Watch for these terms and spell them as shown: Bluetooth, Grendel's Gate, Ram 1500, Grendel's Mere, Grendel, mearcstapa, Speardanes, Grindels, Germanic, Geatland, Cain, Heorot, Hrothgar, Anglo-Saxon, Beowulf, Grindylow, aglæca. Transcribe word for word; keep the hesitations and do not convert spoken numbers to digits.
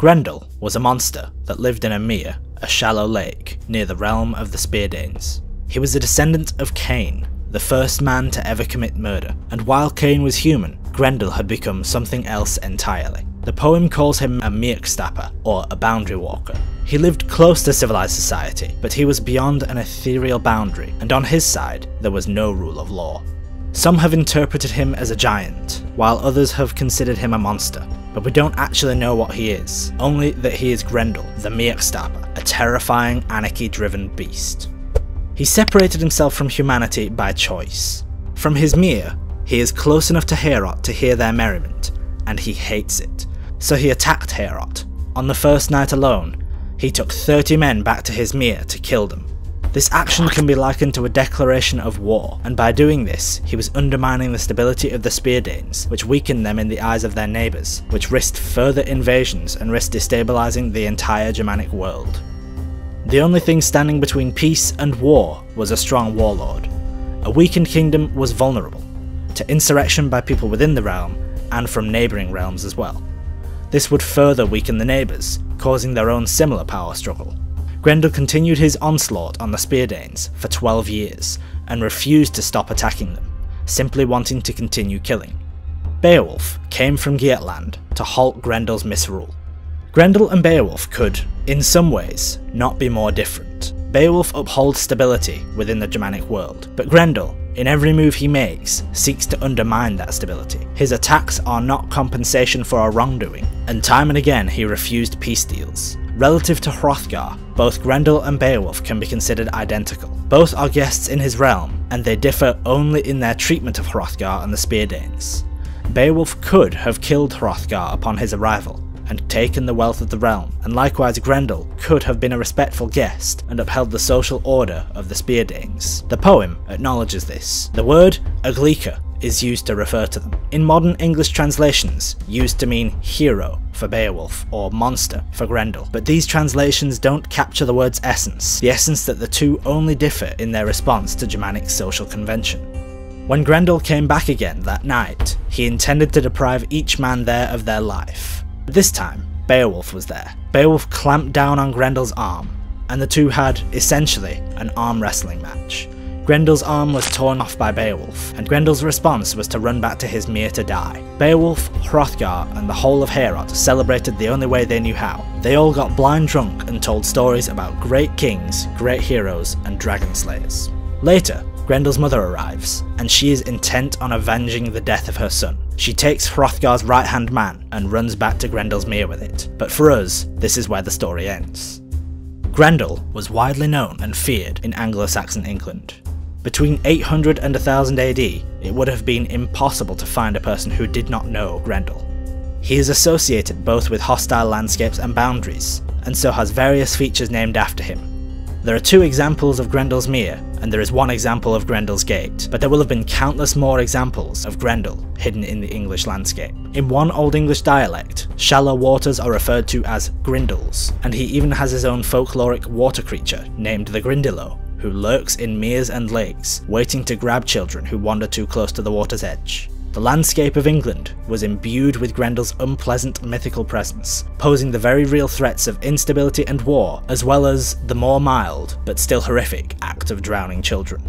Grendel was a monster that lived in a mere, a shallow lake, near the realm of the Speardanes. He was a descendant of Cain, the first man to ever commit murder, and while Cain was human, Grendel had become something else entirely. The poem calls him a mearcstapa, or a boundary walker. He lived close to civilized society, but he was beyond an ethereal boundary, and on his side, there was no rule of law. Some have interpreted him as a giant, while others have considered him a monster, but we don't actually know what he is, only that he is Grendel, the mearcstapa, a terrifying, anarchy-driven beast. He separated himself from humanity by choice. From his mere, he is close enough to Heorot to hear their merriment, and he hates it. So he attacked Heorot. On the first night alone, he took thirty men back to his mere to kill them. This action can be likened to a declaration of war, and by doing this, he was undermining the stability of the Speardanes, which weakened them in the eyes of their neighbours, which risked further invasions and risked destabilising the entire Germanic world. The only thing standing between peace and war was a strong warlord. A weakened kingdom was vulnerable to insurrection by people within the realm, and from neighbouring realms as well. This would further weaken the neighbours, causing their own similar power struggle. Grendel continued his onslaught on the Speardanes for twelve years, and refused to stop attacking them, simply wanting to continue killing. Beowulf came from Geatland to halt Grendel's misrule. Grendel and Beowulf could, in some ways, not be more different. Beowulf upholds stability within the Germanic world, but Grendel, in every move he makes, seeks to undermine that stability. His attacks are not compensation for our wrongdoing, and time and again he refused peace deals. Relative to Hrothgar, both Grendel and Beowulf can be considered identical. Both are guests in his realm, and they differ only in their treatment of Hrothgar and the Speardanes. Beowulf could have killed Hrothgar upon his arrival, and taken the wealth of the realm, and likewise Grendel could have been a respectful guest and upheld the social order of the Speardanes. The poem acknowledges this. The word aglæca is used to refer to them. In modern English translations, used to mean hero for Beowulf or monster for Grendel, but these translations don't capture the word's essence, the essence that the two only differ in their response to Germanic social convention. When Grendel came back again that night, he intended to deprive each man there of their life. This time, Beowulf was there. Beowulf clamped down on Grendel's arm, and the two had, essentially, an arm wrestling match. Grendel's arm was torn off by Beowulf, and Grendel's response was to run back to his mere to die. Beowulf, Hrothgar, and the whole of Heorot celebrated the only way they knew how. They all got blind drunk and told stories about great kings, great heroes, and dragon slayers. Later, Grendel's mother arrives, and she is intent on avenging the death of her son. She takes Hrothgar's right-hand man and runs back to Grendel's Mere with it, but for us, this is where the story ends. Grendel was widely known and feared in Anglo-Saxon England. Between eight hundred and one thousand A D, it would have been impossible to find a person who did not know Grendel. He is associated both with hostile landscapes and boundaries, and so has various features named after him. There are two examples of Grendel's Mere, and there is one example of Grendel's Gate, but there will have been countless more examples of Grendel hidden in the English landscape. In one Old English dialect, shallow waters are referred to as Grindels, and he even has his own folkloric water creature named the Grindylow, who lurks in meres and lakes, waiting to grab children who wander too close to the water's edge. The landscape of England was imbued with Grendel's unpleasant mythical presence, posing the very real threats of instability and war, as well as the more mild, but still horrific, act of drowning children.